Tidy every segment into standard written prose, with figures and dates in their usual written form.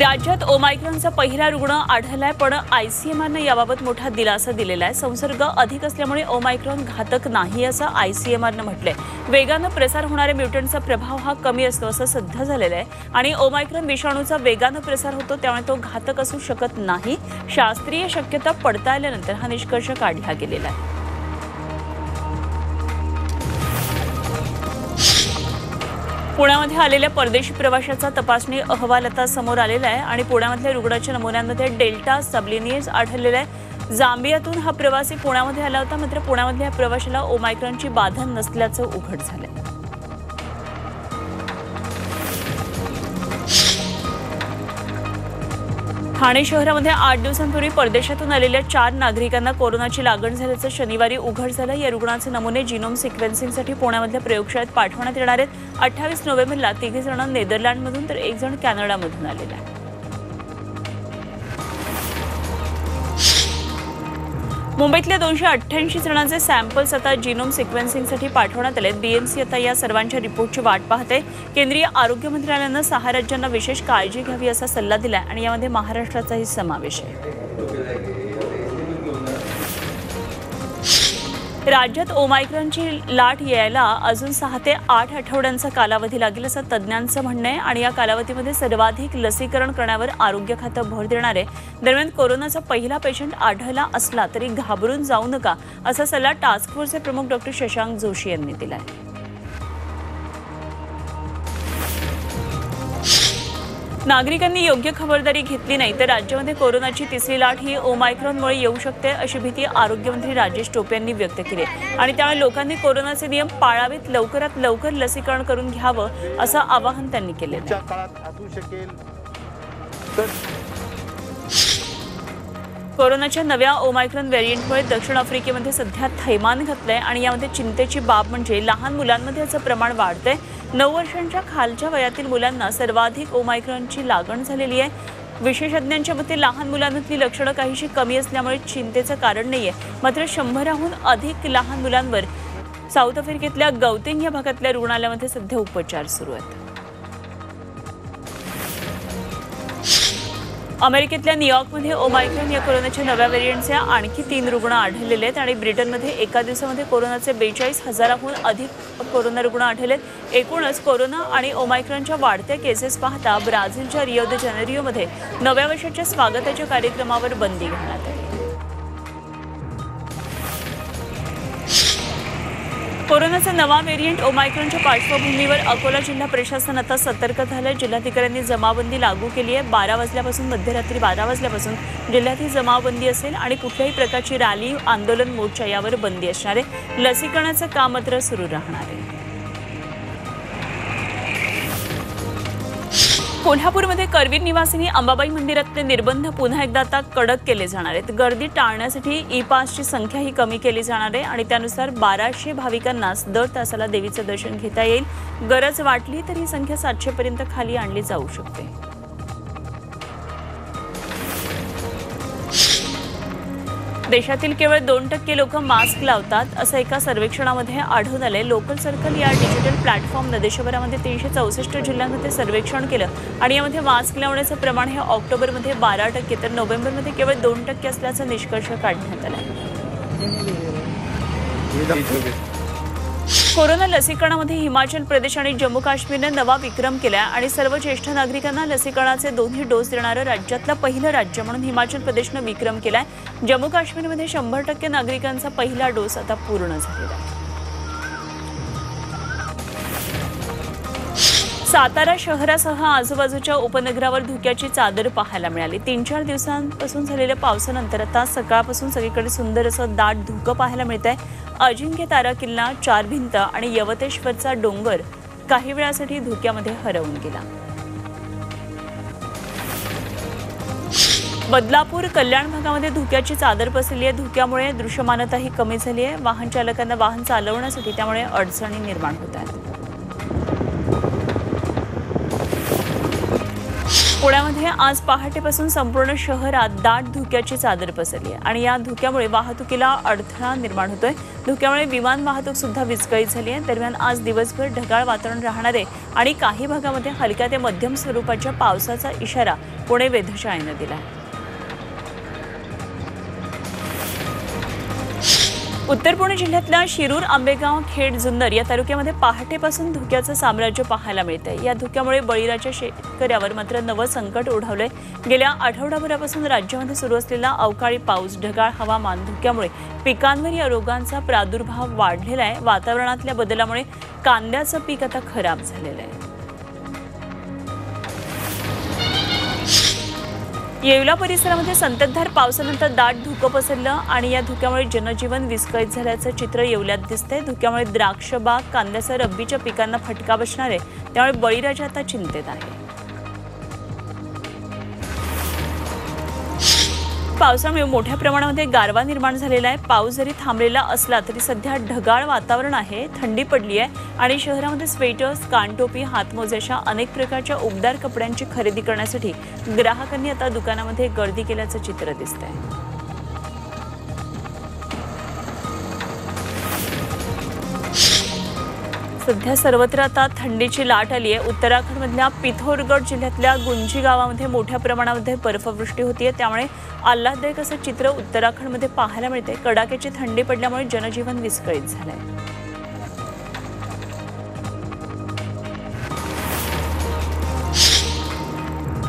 राज्यात ओमायक्रॉनचा पहिला रुग्ण आढळलाय, पण आयसीएमआरने याबाबत मोठा दिलासा दिलेला आहे। संसर्ग अधिक असल्यामुळे ओमायक्रॉन घातक नाही असं आयसीएमआरने म्हटलंय। वेगानं प्रसार होणाऱ्या म्युटंटचा प्रभाव हा कमी असतो असं सिद्ध झालेलं आहे आणि ओमायक्रॉन विषाणूचा वेगानं प्रसार होतो, त्यामुळे तो घातक असू शकत नाही। शास्त्रीय शक्यता पडताळल्यानंतर हा निष्कर्ष काढला गेलेला आहे। पुण्यामध्ये आलेल्या परदेशी प्रवाशाचा तपासणी अहवाल आता समोर आलेला आहे आणि पुण्यामधल्या रुग्णाच्या नमुन्यांमध्ये डेल्टा सबलिनियस आढळलेला आहे। जांबियातून हा प्रवासी पुण्यामध्ये आला होता, मात्र पुण्यामधल्या या प्रवाशाला ओमायक्रॉनची बाधा नसल्याचं उघड झालं आहे। ठाणे शहरामध्ये 8 दिवसांपूर्वी परदेशातून आलेल्या 4 नागरिकांना कोरोनाची लागण झाल्याचं शनिवारी उघड झालं। या रुग्णांचे नमुने जिनोम सिक्वेन्सिंगसाठी पुण्यामधल्या प्रयोगशाळेत पाठवण्यात येणार आहेत। 28 नोव्हेंबरला 3 जण नेदरलँडमधून तर 1 जण कॅनडामधून आलेला आहे। मुंबईतल्या 288 जणांचे सॅम्पल्स आता जिनोम सिक्वेन्सिंगसाठी पाठवण्यात आले आहेत। बीएमसी आता या सर्वांच्या रिपोर्टची वाट पाहते। केंद्रीय आरोग्य मंत्रालयानं 6 राज्यांना विशेष काळजी घ्यावी असा सल्ला दिला आणि यामध्ये महाराष्ट्राचाही समावेश आहे। राज्यात ओमायक्रॉनची लाट यायला अजून 6 ते 8 आठवड्यांचा कालावधी लागेल असं तज्ज्ञांचं म्हणणं आहे आणि या कालावधीमध्ये सर्वाधिक लसीकरण करण्यावर आरोग्य खातं भर देणार आहे। दरम्यान कोरोनाचा पहिला पेशंट आढळला असला तरी घाबरून जाऊ नका असा सल्ला टास्क फोर्सचे प्रमुख डॉ. शशांक जोशी यांनी दिला आहे। नागरिकांनी योग्य खबरदारी घेतली नाही तर राज्यामध्ये कोरोनाची 3री लाट ही ओमायक्रॉनमुळे येऊ शकते अशी भीती आरोग्यमंत्री राजेश टोपे यांनी व्यक्त केली आहे आणि त्यामुळे लोकांनी कोरोनाचे नियम पाळावेत, लवकरात लवकर लसीकरण करून घ्यावं असं आवाहन त्यांनी केलं आहे। कोरोनाच्या नव्या ओमायक्रॉन व्हेरियंटमुळे दक्षिण आफ्रिकेमध्ये सध्या थैमान घातलंय आणि यामध्ये चिंतेची बाब म्हणजे लहान मुलांमध्ये याचं प्रमाण वाढतंय। 9 वर्षांच्या खालच्या वयातील मुलांना सर्वाधिक ओमायक्रॉनची लागण झालेली आहे। विशेषज्ञांच्या मते लहान मुलांमधली लक्षणं काहीशी कमी असल्यामुळे चिंतेचं कारण नाहीये, मात्र 100हून अधिक लहान मुलांवर साऊथ आफ्रिकेतल्या गौतेंग या भागातल्या रुग्णालयामध्ये सध्या उपचार सुरू आहेत। अमेरिकेतल्या न्यूयॉर्कमध्ये ओमायक्रॉन या कोरोनाच्या नव्या व्हेरियंटचे आणखी 3 रुग्ण आढळलेले आहेत आणि ब्रिटनमध्ये एका दिवसामध्ये कोरोनाचे 42,000हून अधिक कोरोना रुग्ण आढळलेत। एकूणच कोरोना आणि ओमायक्रॉनच्या वाढत्या केसेस पाहता ब्राझीलच्या रिओ दे जानेरिओमध्ये नव्या वर्षाच्या स्वागताच्या कार्यक्रमावर बंदी घालण्यात आली। कोरोनाचा नवा व्हेरियंट ओमायक्रॉनच्या पार्श्वभूमीवर अकोला जिल्हा प्रशासन आता सतर्क झालं आहे। जिल्हाधिकाऱ्यांनी जमावबंदी लागू केली आहे। मध्यरात्री 12 वाजल्यापासून जिल्ह्यात ही जमावबंदी असेल आणि कुठल्याही प्रकारची रॅली, आंदोलन, मोर्चा यावर बंदी असणार आहे। लसीकरणाचं काम मात्र सुरू राहणार आहे। कोल्हापूरमध्ये करवीर निवासिनी अंबाबाई मंदिरातले निर्बंध पुन्हा एकदा आता कडक केले जाणार आहेत। गर्दी टाळण्यासाठी ई पासची संख्याही कमी केली जाणार आहे आणि त्यानुसार 1200 भाविकांना दर तासाला देवीचं दर्शन घेता येईल। गरज वाटली तर ही संख्या 700पर्यंत खाली आणली जाऊ शकते। देशातील केवळ 2% लोक मास्क लावतात असं एका सर्वेक्षणामध्ये आढळून आले। लोकल सर्कल या डिजिटल प्लॅटफॉर्मनं देशभरामध्ये 364 जिल्ह्यांमध्ये सर्वेक्षण केलं आणि यामध्ये मास्क लावण्याचं प्रमाण हे ऑक्टोबरमध्ये 12% तर नोव्हेंबरमध्ये केवळ 2% असल्याचा निष्कर्ष काढण्यात आला। कोरोना लसीकरणामध्ये हिमाचल प्रदेश आणि जम्मू काश्मीरने नवा विक्रम केला आणि सर्व ज्येष्ठ नागरिकांना लसीकरणाचे 2 डोस देणारं राज्यातलं पहिलं राज्य म्हणून हिमाचल प्रदेशनं विक्रम केला आहे। जम्मू काश्मीरमध्ये 100% नागरिकांचा पहिला डोस आता पूर्ण झालेला आहे। सातारा शहरासह आजूबाजूच्या उपनगरावर धुक्याची चादर पाहायला मिळाली। 3-4 दिवसांपासून झालेल्या पावसानंतर आता सकाळपासून सगळीकडे सुंदर असं दाट धुकं पाहायला मिळत आहे। अजिंक्य तारा किल्ला, 4 भिंत आणि यवतेश्वरचा डोंगर काही वेळासाठी धुक्यामध्ये हरवून गेला। बदलापूर कल्याण भागामध्ये धुक्याची चादर पसरली आहे। धुक्यामुळे दृश्यमानताही कमी झाली आहे। वाहन चालकांना वाहन चालवण्यासाठी त्यामुळे अडचणी निर्माण होत आहेत। पुण्यामध्ये आज पहाटेपासून संपूर्ण शहरात दाट धुक्याची चादर पसरली आहे आणि या धुक्यामुळे वाहतुकीला अडथळा निर्माण होतोय। धुक्यामुळे विमान वाहतूक सुद्धा विस्कळीत झाली आहे। दरम्यान आज दिवसभर ढगाळ वातावरण राहणार आहे आणि काही भागामध्ये हलक्या ते मध्यम स्वरूपाच्या पावसाचा इशारा पुणे वेधशाळेने दिला आहे। उत्तर पुणे जिल्ह्यातल्या शिरूर, आंबेगाव, खेड, जुन्नर या तालुक्यामध्ये पहाटेपासून धुक्याचं साम्राज्य पाहायला मिळत आहे। या धुक्यामुळे बळीराच्या शेतकऱ्यावर मात्र नवं संकट ओढावलंय। गेल्या आठवडाभरापासून राज्यामध्ये सुरू असलेला अवकाळी पाऊस, ढगाळ हवामान, धुक्यामुळे पिकांवर या रोगांचा प्रादुर्भाव वाढलेला आहे। वातावरणातल्या बदलामुळे कांद्याचं पीक आता खराब झालेलं आहे। येवला परिसरामध्ये संततधार पावसानंतर दाट धुकं पसरलं आणि या धुक्यामुळे जनजीवन विस्कळीत झाल्याचं चित्र येवल्यात दिसतंय। धुक्यामुळे द्राक्ष बाग, कांद्यासह रब्बीच्या पिकांना फटका बसणार आहे, त्यामुळे बळीराजा आता चिंतेत आहे। पावसामुळे मोठ्या प्रमाणामध्ये गारवा निर्माण झालेला आहे। पाऊस जरी थांबलेला असला तरी सध्या ढगाळ वातावरण आहे, थंडी पडली आहे आणि शहरामध्ये स्वेटर्स, कानटोपी, हातमोजे अशा अनेक प्रकारच्या उबदार कपड्यांची खरेदी करण्यासाठी ग्राहकांनी आता दुकानामध्ये गर्दी केल्याचं चित्र दिसतंय। सध्या सर्वत्र आता थंडीची लाट आली आहे। उत्तराखंडमधल्या पिथोरगड जिल्ह्यातल्या गुंजी गावामध्ये मोठ्या प्रमाणामध्ये बर्फवृष्टी होती आहे, त्यामुळे आल्हाददायक असं चित्र उत्तराखंडमध्ये पाहायला मिळते। कडाक्याची थंडी पडल्यामुळे जनजीवन विस्कळीत झालं आहे।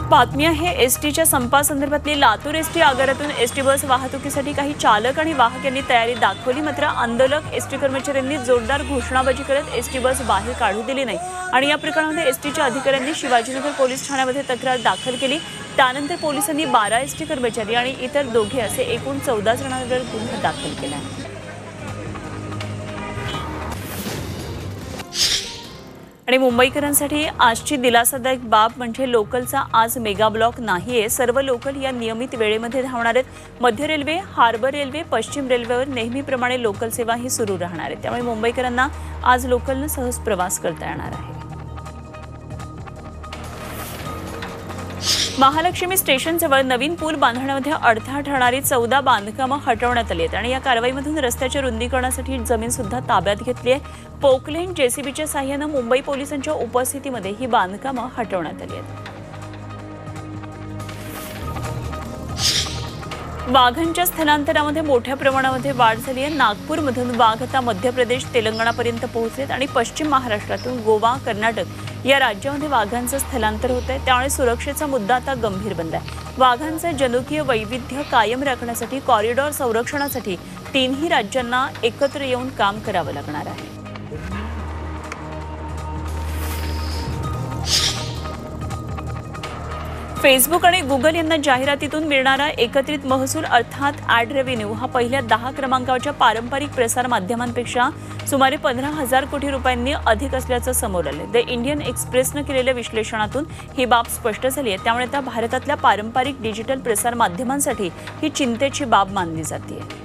बातमी आहे एसटीच्या संपासंदर्भातली। लातूर एसटी आगारातून एसटी बस वाहतुकीसाठी काही चालक आणि वाहक यांनी तयारी दाखवली, मात्र आंदोलक एसटी कर्मचाऱ्यांनी जोरदार घोषणाबाजी करत एसटी बस बाहेर काढू दिली नाही आणि या प्रकरणामध्ये एसटीच्या अधिकाऱ्यांनी शिवाजीनगर पोलीस ठाण्यामध्ये तक्रार दाखल केली। त्यानंतर पोलिसांनी 12 एसटी कर्मचारी आणि इतर दोघे असे एकूण 14 जणांवर गुन्हा दाखल केला आहे। आणि मुंबईकरांसाठी आजची दिलासादायक बाब म्हणजे लोकलचा आज मेगा ब्लॉक नाही आहे। सर्व लोकल या नियमित वेळेमध्ये धावणार आहेत। मध्य रेल्वे, हार्बर रेल्वे, पश्चिम रेल्वेवर नेहमीप्रमाणे लोकल सेवा ही सुरू राहणार आहे, त्यामुळे मुंबईकरांना आज लोकलनं सहज प्रवास करता येणार आहे। महालक्ष्मी स्टेशनजवळ नवीन पूल बांधण्यामध्ये अडथळा ठरणारी 14 बांधकामं हटवण्यात आली आहेत आणि या कारवाईमधून रस्त्याच्या रुंदीकरणासाठी जमीनसुद्धा ताब्यात घेतली आहे। पोकलेन जेसीबीच्या साह्यानं मुंबई पोलिसांच्या उपस्थितीमध्ये ही बांधकामं हटवण्यात आली आहेत। वाघांच्या स्थलांतरामध्ये मोठ्या प्रमाणामध्ये वाढ झाली आहे। नागपूरमधून वाघ आता मध्य प्रदेश, तेलंगणापर्यंत पोहोचलेत आणि पश्चिम महाराष्ट्रातून गोवा, कर्नाटक या राज्यामध्ये वाघांचं स्थलांतर होत आहे, त्यामुळे सुरक्षेचा मुद्दा आता गंभीर बनला आहे। वाघांचं जनुकीय वैविध्य कायम राखण्यासाठी कॉरिडॉर संरक्षणासाठी तिन्ही राज्यांना एकत्र येऊन काम करावं लागणार आहे। फेसबुक आणि गुगल यांना जाहिरातीतून मिळणारा एकत्रित महसूल अर्थात ॲड रेव्हेन्यू हा पहिल्या 10 क्रमांकाच्या पारंपरिक प्रसार माध्यमांपेक्षा सुमारे 15,000 कोटी रुपयांनी अधिक असल्याचं समोर आलं। द इंडियन एक्सप्रेसनं केलेल्या विश्लेषणातून ही बाब स्पष्ट झाली आहे, त्यामुळे आता भारतातल्या पारंपरिक डिजिटल प्रसार माध्यमांसाठी ही चिंतेची बाब मानली जाते आहे।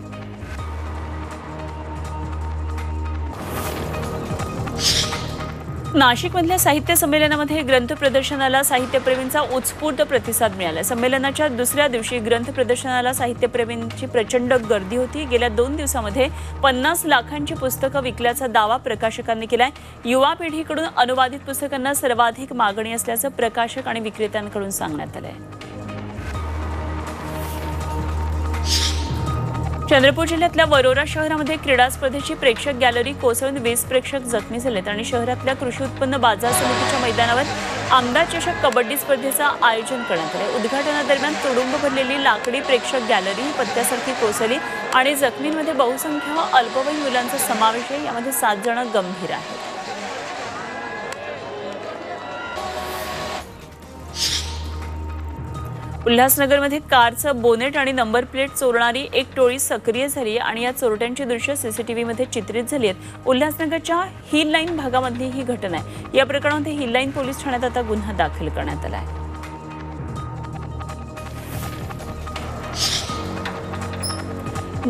नाशिकमधल्या साहित्य संमेलनामध्ये ग्रंथ प्रदर्शनाला साहित्यप्रेमींचा उत्स्फूर्त प्रतिसाद मिळाला। संमेलनाच्या दुसऱ्या दिवशी ग्रंथ प्रदर्शनाला साहित्यप्रेमींची प्रचंड गर्दी होती। गेल्या 2 दिवसामध्ये 50 लाखांची पुस्तकं विकल्याचा दावा प्रकाशकांनी केलाय। युवा पिढीकडून अनुवादित पुस्तकांना सर्वाधिक मागणी असल्याचं प्रकाशक आणि विक्रेत्यांकडून सांगण्यात आलंय। चंद्रपूर जिल्ह्यातल्या वरोरा शहरामध्ये क्रीडा स्पर्धेची प्रेक्षक गॅलरी कोसळून 20 प्रेक्षक जखमी झालेत आणि शहरातल्या कृषी उत्पन्न बाजार समितीच्या मैदानावर आमदार चषक कबड्डी स्पर्धेचं आयोजन करण्यात आलं। उद्घाटनादरम्यान तुडुंब भरलेली लाकडी प्रेक्षक गॅलरी पत्त्यासारखी कोसळली आणि जखमींमध्ये बहुसंख्य अल्पवयीन मुलांचा समावेश आहे। यामध्ये 7 जण गंभीर आहेत। उल्हासनगरमध्ये कारचं बोनेट आणि नंबर प्लेट चोरणारी एक टोळी सक्रिय झाली आणि या चोरट्यांची दृश्य सीसीटीव्हीमध्ये चित्रित झाली आहेत। उल्हासनगरच्या हिल लाईन भागामधली ही घटना आहे। या प्रकरणामध्ये हिल लाईन पोलीस ठाण्यात आता गुन्हा दाखल करण्यात आला आहे।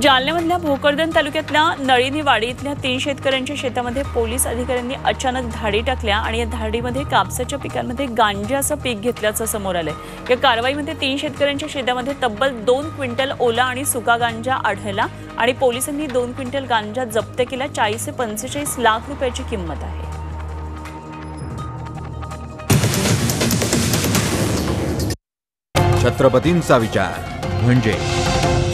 जालन्यामधल्या भोकरदन तालुक्यातल्या नळीनीवाडी इथल्या 3 शेतकऱ्यांच्या शेतामध्ये पोलीस अधिकाऱ्यांनी अचानक धाडी टाकल्या आणि या धाडीमध्ये कापसाच्या पिकांमध्ये गांजाचं पीक घेतल्याचं समोर आले। या कारवाईमध्ये 3 शेतकऱ्यांच्या शेतामध्ये तब्बल 2 क्विंटल ओला आणि सुका गांजा आढळला आणि पोलिसांनी 2 क्विंटल गांजा जप्त केला। 40 ते 45 लाख रुपयांची किंमत आहे। छत्रपतींचा विचार म्हणजे